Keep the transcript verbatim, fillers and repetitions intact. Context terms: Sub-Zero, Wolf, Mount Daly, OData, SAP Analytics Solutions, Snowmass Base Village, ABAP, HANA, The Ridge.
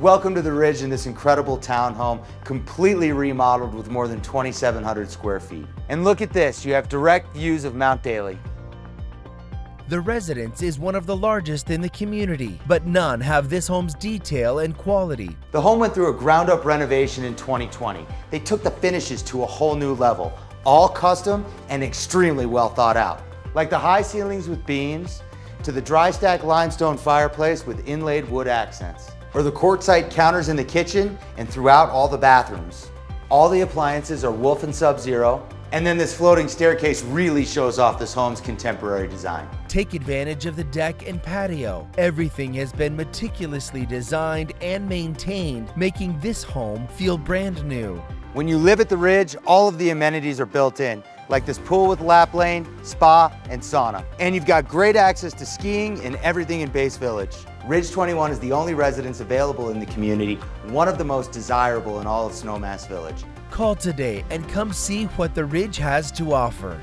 Welcome to The Ridge in this incredible townhome, completely remodeled with more than twenty-seven hundred square feet. And look at this, you have direct views of Mount Daly. The residence is one of the largest in the community, but none have this home's detail and quality. The home went through a ground-up renovation in twenty twenty. They took the finishes to a whole new level, all custom and extremely well thought out. Like the high ceilings with beams, to the dry stack limestone fireplace with inlaid wood accents, or the quartzite counters in the kitchen and throughout all the bathrooms. All the appliances are Wolf and Sub-Zero, and then this floating staircase really shows off this home's contemporary design. Take advantage of the deck and patio. Everything has been meticulously designed and maintained, making this home feel brand new. When you live at The Ridge, all of the amenities are built in, like this pool with lap lane, spa, and sauna. And you've got great access to skiing and everything in Base Village. Ridge twenty-one is the only residence available in the community, one of the most desirable in all of Snowmass Village. Call today and come see what The Ridge has to offer.